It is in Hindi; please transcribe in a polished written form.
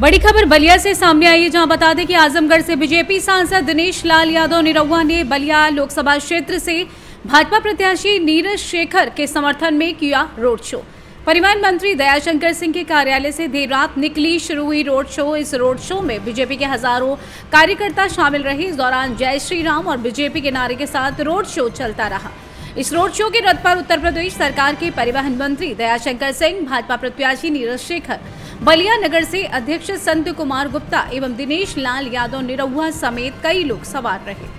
बड़ी खबर बलिया से सामने आई है, जहां बता दें कि आजमगढ़ से बीजेपी सांसद दिनेश लाल यादव निरहुआ ने बलिया लोकसभा क्षेत्र से भाजपा प्रत्याशी नीरज शेखर के समर्थन में किया रोड शो। परिवहन मंत्री दयाशंकर सिंह के कार्यालय से देर रात निकली शुरू हुई रोड शो। इस रोड शो में बीजेपी के हजारों कार्यकर्ता शामिल रहे। इस दौरान जय श्री राम और बीजेपी के नारे के साथ रोड शो चलता रहा। इस रोड शो के रथ पर उत्तर प्रदेश सरकार के परिवहन मंत्री दयाशंकर सिंह, भाजपा प्रत्याशी नीरज शेखर, बलिया नगर से अध्यक्ष संत कुमार गुप्ता एवं दिनेश लाल यादव निरहुआ समेत कई लोग सवार रहे।